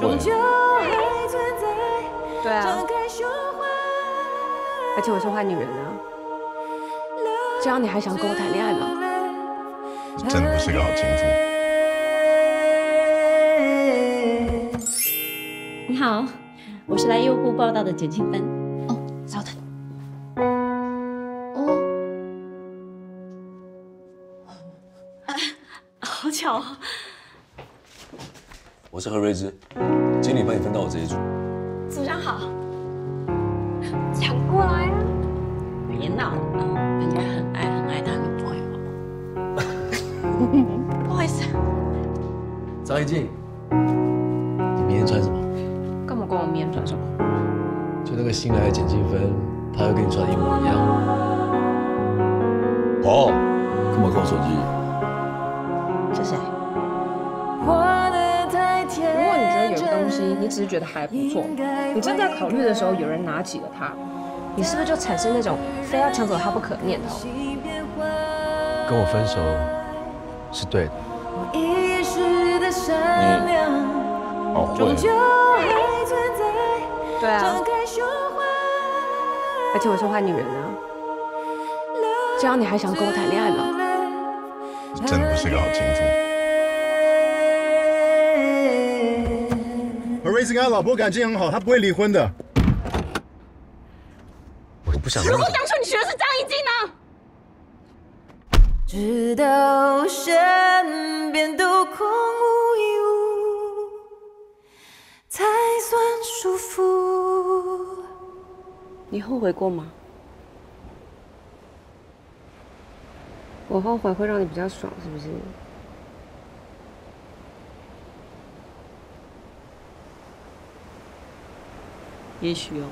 终究还存在。对啊。而且我是坏女人啊！这样你还想跟我谈恋爱吗？你真的不是个好情妇。你好，我是来业务部报道的简清芬。哦，稍等。 好巧啊！我是何瑞芝，经理把你分到我这一组。组长好，抢过来啊！别闹了，人家很爱他女朋友。不好意思。张一静，你明天穿什么？干嘛管我明天穿什么？就那个新来的简静芬，她会跟你穿一模一样。哦，干嘛看我手机？ 是谁？如果你觉得有个东西，你只是觉得还不错，你正在考虑的时候，有人拿起了它，你是不是就产生那种非要抢走它不可的念头？跟我分手是对的。你好会。对啊。而且我是坏女人啊！这样你还想跟我谈恋爱吗？ 你真的不是个好情妇。何瑞芝跟他老婆感情很好，他不会离婚的。我不想。如果当初你娶的是张怡静呢？直到身边都空无一物，才算舒服。你后悔过吗？ 我后悔会让你比较爽，是不是？也许哦。